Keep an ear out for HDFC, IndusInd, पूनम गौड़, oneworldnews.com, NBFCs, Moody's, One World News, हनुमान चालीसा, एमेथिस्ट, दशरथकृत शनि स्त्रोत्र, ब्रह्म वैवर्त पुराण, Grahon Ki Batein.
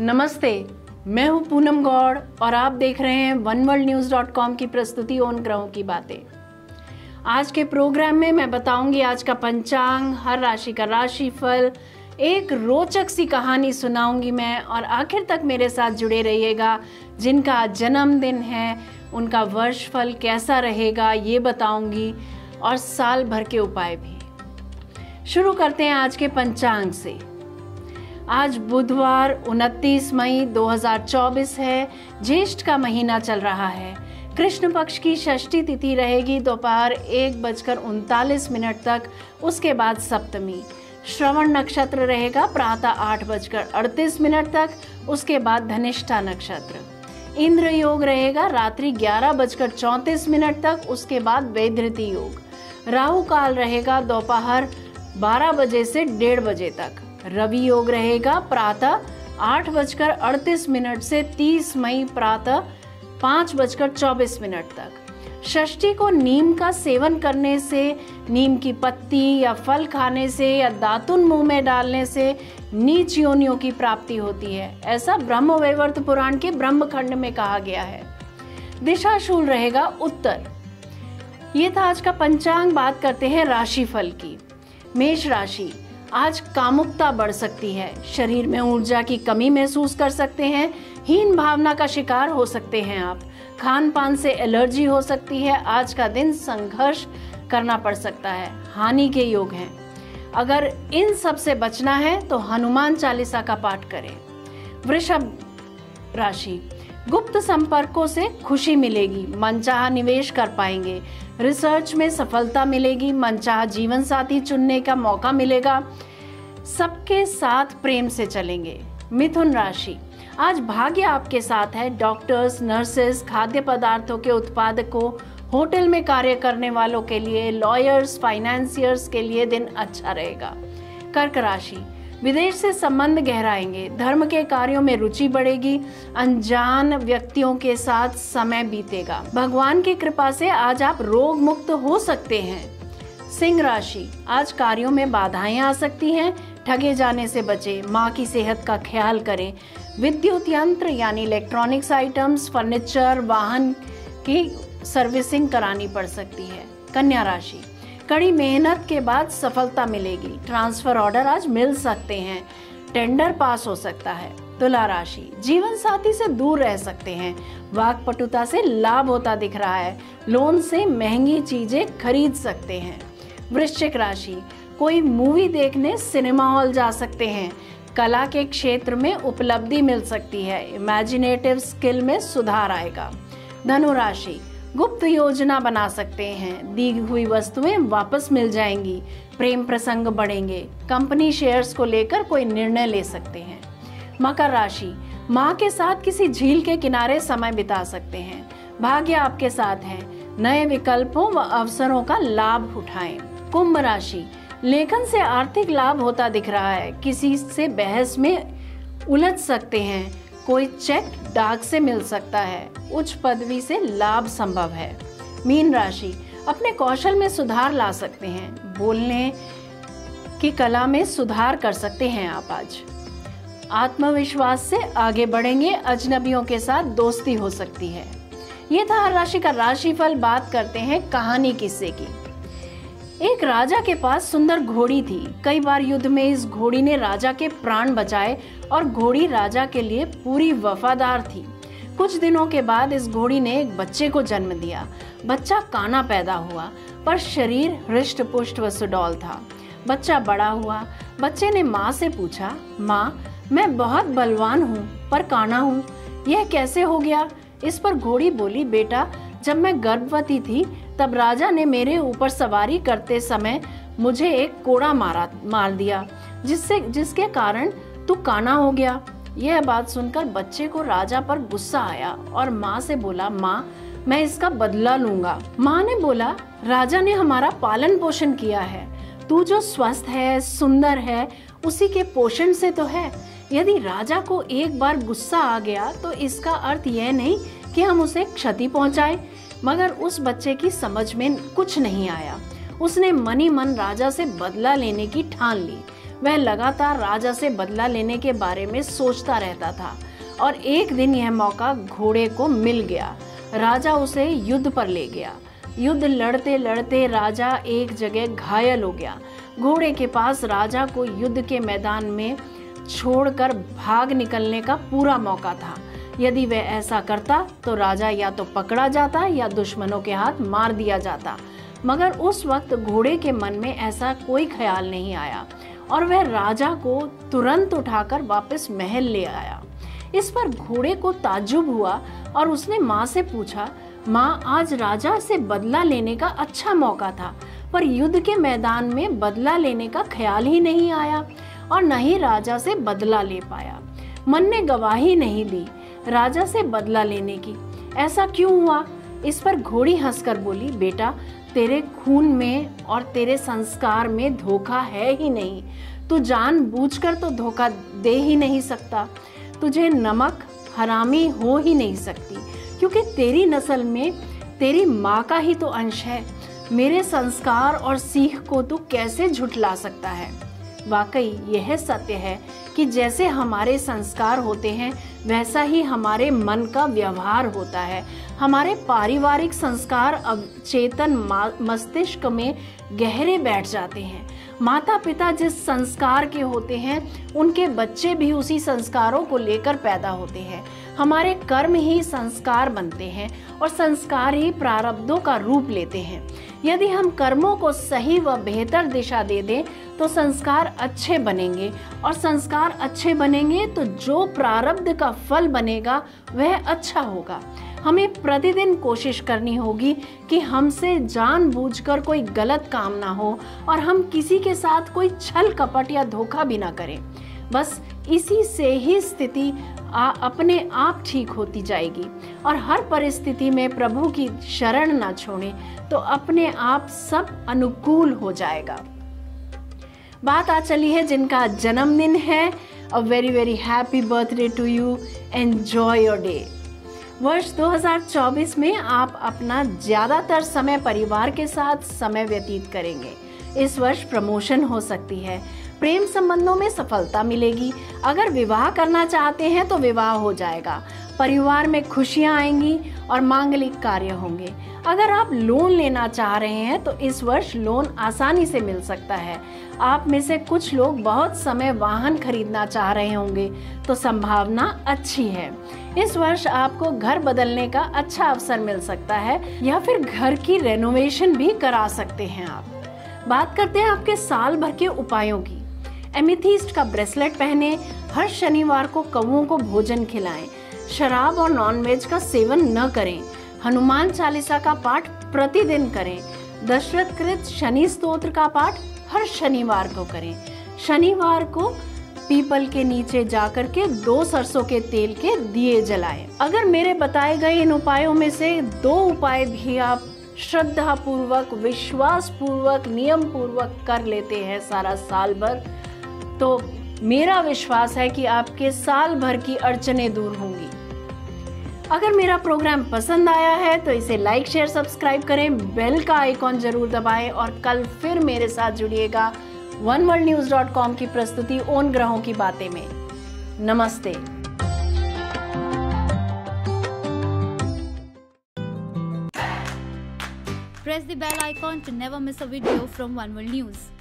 नमस्ते, मैं हूं पूनम गौड़ और आप देख रहे हैं oneworldnews.com की प्रस्तुति ओन ग्रहों की बातें। आज के प्रोग्राम में मैं बताऊंगी आज का पंचांग, हर राशि का राशिफल, एक रोचक सी कहानी सुनाऊंगी मैं, और आखिर तक मेरे साथ जुड़े रहिएगा। जिनका जन्मदिन है उनका वर्षफल कैसा रहेगा ये बताऊंगी, और साल भर के उपाय भी। शुरू करते हैं आज के पंचांग से। आज बुधवार 29 मई 2024 है। ज्येष्ठ का महीना चल रहा है। कृष्ण पक्ष की षष्ठी तिथि रहेगी दोपहर 1:39 तक, उसके बाद सप्तमी। श्रवण नक्षत्र रहेगा प्रातः 8:38 तक, उसके बाद धनिष्ठा नक्षत्र। इंद्र योग रहेगा रात्रि 11:34 तक, उसके बाद वैधृति योग। राहु काल रहेगा दोपहर 12 बजे से 1:30 तक। रवि योग रहेगा प्रातः 8:38 से 30 मई प्रातः 5:24 तक। षष्ठी को नीम का सेवन करने से, नीम की पत्ती या फल खाने से या दातुन मुंह में डालने से नीच योनियों की प्राप्ति होती है, ऐसा ब्रह्म वैवर्त पुराण के ब्रह्मखंड में कहा गया है। दिशाशूल रहेगा उत्तर। ये था आज का पंचांग। बात करते हैं राशिफल की। मेष राशि, आज कामुकता बढ़ सकती है। शरीर में ऊर्जा की कमी महसूस कर सकते हैं। हीन भावना का शिकार हो सकते हैं आप। खान पान से एलर्जी हो सकती है। आज का दिन संघर्ष करना पड़ सकता है। हानि के योग हैं। अगर इन सब से बचना है तो हनुमान चालीसा का पाठ करें। वृषभ राशि, गुप्त संपर्कों से खुशी मिलेगी। मनचाहा निवेश कर पाएंगे। रिसर्च में सफलता मिलेगी। मनचाहा जीवन साथी चुनने का मौका मिलेगा। सबके साथ प्रेम से चलेंगे। मिथुन राशि, आज भाग्य आपके साथ है। डॉक्टर्स, नर्सेस, खाद्य पदार्थों के उत्पादकों, होटल में कार्य करने वालों के लिए, लॉयर्स, फाइनेंसियर्स के लिए दिन अच्छा रहेगा। कर्क राशि, विदेश से संबंध गहराएंगे। धर्म के कार्यों में रुचि बढ़ेगी। अनजान व्यक्तियों के साथ समय बीतेगा। भगवान की कृपा से आज आप रोग मुक्त हो सकते हैं। सिंह राशि, आज कार्यों में बाधाएं आ सकती हैं। ठगे जाने से बचें। मां की सेहत का ख्याल करें। विद्युत यंत्र यानी इलेक्ट्रॉनिक्स आइटम्स, फर्नीचर, वाहन की सर्विसिंग करानी पड़ सकती है। कन्या राशि, कड़ी मेहनत के बाद सफलता मिलेगी। ट्रांसफर ऑर्डर आज मिल सकते हैं। टेंडर पास हो सकता है। तुला राशि, जीवन साथी से दूर रह सकते हैं। वाक्पटुता से लाभ होता दिख रहा है। लोन से महंगी चीजें खरीद सकते हैं। वृश्चिक राशि, कोई मूवी देखने सिनेमा हॉल जा सकते हैं। कला के क्षेत्र में उपलब्धि मिल सकती है। इमेजिनेटिव स्किल में सुधार आएगा। धनु राशि, गुप्त योजना बना सकते हैं। दी हुई वस्तुएं वापस मिल जाएंगी। प्रेम प्रसंग बढ़ेंगे। कंपनी शेयर्स को लेकर कोई निर्णय ले सकते हैं। मकर राशि, मां के साथ किसी झील के किनारे समय बिता सकते हैं। भाग्य आपके साथ है। नए विकल्पों व अवसरों का लाभ उठाएं। कुंभ राशि, लेखन से आर्थिक लाभ होता दिख रहा है। किसी से बहस में उलझ सकते हैं। कोई चेक डाक से मिल सकता है। उच्च पदवी से लाभ संभव है। मीन राशि, अपने कौशल में सुधार ला सकते हैं। बोलने की कला में सुधार कर सकते हैं आप। आज आत्मविश्वास से आगे बढ़ेंगे। अजनबियों के साथ दोस्ती हो सकती है। ये था हर राशि का राशिफल। बात करते हैं कहानी किस्से की। एक राजा के पास सुंदर घोड़ी थी। कई बार युद्ध में इस घोड़ी ने राजा के प्राण बचाए और घोड़ी राजा के लिए पूरी वफादार थी। कुछ दिनों के बाद इस घोड़ी ने एक बच्चे को जन्म दिया। बच्चा काना पैदा हुआ, पर शरीर हृष्ट पुष्ट व सुडौल था। बच्चा बड़ा हुआ। बच्चे ने माँ से पूछा, माँ, मैं बहुत बलवान हूँ पर काना हूँ, यह कैसे हो गया? इस पर घोड़ी बोली, बेटा, जब मैं गर्भवती थी तब राजा ने मेरे ऊपर सवारी करते समय मुझे एक कोड़ा मार दिया, जिसके कारण तू काना हो गया। यह बात सुनकर बच्चे को राजा पर गुस्सा आया और माँ से बोला, माँ, मैं इसका बदला लूंगा। माँ ने बोला, राजा ने हमारा पालन पोषण किया है। तू जो स्वस्थ है, सुंदर है, उसी के पोषण से तो है। यदि राजा को एक बार गुस्सा आ गया तो इसका अर्थ यह नहीं कि हम उसे क्षति पहुंचाएं। मगर उस बच्चे की समझ में कुछ नहीं आया। उसने मनी मन राजा से बदला लेने की ठान ली। वह लगातार राजा से बदला लेने के बारे में सोचता रहता था और एक दिन यह मौका घोड़े को मिल गया। राजा उसे युद्ध पर ले गया। युद्ध लड़ते लड़ते राजा एक जगह घायल हो गया। घोड़े के पास राजा को युद्ध के मैदान में छोड़कर भाग निकलने का पूरा मौका था। यदि वह ऐसा करता तो राजा या तो पकड़ा जाता या दुश्मनों के हाथ मार दिया जाता, मगर उस वक्त घोड़े के मन में ऐसा कोई ख्याल नहीं आया और वह राजा को तुरंत उठाकर वापस महल ले आया। इस पर घोड़े को ताज्जुब हुआ और उसने माँ से पूछा, माँ, आज राजा से बदला लेने का अच्छा मौका था, पर युद्ध के मैदान में बदला लेने का ख्याल ही नहीं आया और न ही राजा से बदला ले पाया। मन ने गवाही नहीं दी राजा से बदला लेने की, ऐसा क्यों हुआ? इस पर घोड़ी हंसकर बोली, बेटा, तेरे खून में और तेरे संस्कार में धोखा है ही नहीं। तू जानबूझकर तो धोखा दे ही नहीं सकता। तुझे नमक हरामी हो ही नहीं सकती, क्योंकि तेरी नस्ल में तेरी माँ का ही तो अंश है। मेरे संस्कार और सीख को तू कैसे झुठला सकता है? वाकई यह सत्य है कि जैसे हमारे संस्कार होते हैं वैसा ही हमारे मन का व्यवहार होता है। हमारे पारिवारिक संस्कार अवचेतन मस्तिष्क में गहरे बैठ जाते हैं। माता पिता जिस संस्कार के होते हैं उनके बच्चे भी उसी संस्कारों को लेकर पैदा होते हैं। हमारे कर्म ही संस्कार बनते हैं और संस्कार ही प्रारब्धों का रूप लेते हैं। यदि हम कर्मों को सही व बेहतर दिशा दे दें तो संस्कार अच्छे बनेंगे, और संस्कार अच्छे बनेंगे तो जो प्रारब्ध का फल बनेगा वह अच्छा होगा। हमें प्रतिदिन कोशिश करनी होगी कि हमसे जानबूझकर कोई गलत काम ना हो और हम किसी के साथ कोई छल कपट या धोखा भी ना करें। बस इसी से ही स्थिति अपने आप ठीक होती जाएगी। और हर परिस्थिति में प्रभु की शरण ना छोड़ें तो अपने आप सब अनुकूल हो जाएगा। बात आ चली है जिनका जन्मदिन है। A very very happy birthday to you, enjoy your day. वर्ष 2024 में आप अपना ज़्यादातर समय परिवार के साथ समय व्यतीत करेंगे। इस वर्ष प्रमोशन हो सकती है, प्रेम संबंधों में सफलता मिलेगी। अगर विवाह करना चाहते हैं तो विवाह हो जाएगा। परिवार में खुशियां आएंगी और मांगलिक कार्य होंगे। अगर आप लोन लेना चाह रहे हैं तो इस वर्ष लोन आसानी से मिल सकता है। आप में से कुछ लोग बहुत समय वाहन खरीदना चाह रहे होंगे तो संभावना अच्छी है। इस वर्ष आपको घर बदलने का अच्छा अवसर मिल सकता है या फिर घर की रेनोवेशन भी करा सकते हैं आप। बात करते हैं आपके साल भर के उपायों की। एमेथिस्ट का ब्रेसलेट पहने। हर शनिवार को कौओं को भोजन खिलाएं। शराब और नॉनवेज का सेवन न करें। हनुमान चालीसा का पाठ प्रतिदिन करें। दशरथकृत शनि स्त्रोत्र का पाठ हर शनिवार को करें। शनिवार को पीपल के नीचे जाकर के 2 सरसों के तेल के दिए जलाएं। अगर मेरे बताए गए इन उपायों में से 2 उपाय भी आप श्रद्धा पूर्वक, विश्वास पूर्वक, नियम पूर्वक कर लेते हैं सारा साल भर, तो मेरा विश्वास है कि आपके साल भर की अड़चने दूर होंगी। अगर मेरा प्रोग्राम पसंद आया है तो इसे लाइक, शेयर, सब्सक्राइब करें। बेल का आइकॉन जरूर दबाएं और कल फिर मेरे साथ जुड़िएगा oneworldnews.com की प्रस्तुति ओन ग्रहों की बातें में। नमस्ते। Press the bell icon to never miss a video from One World News.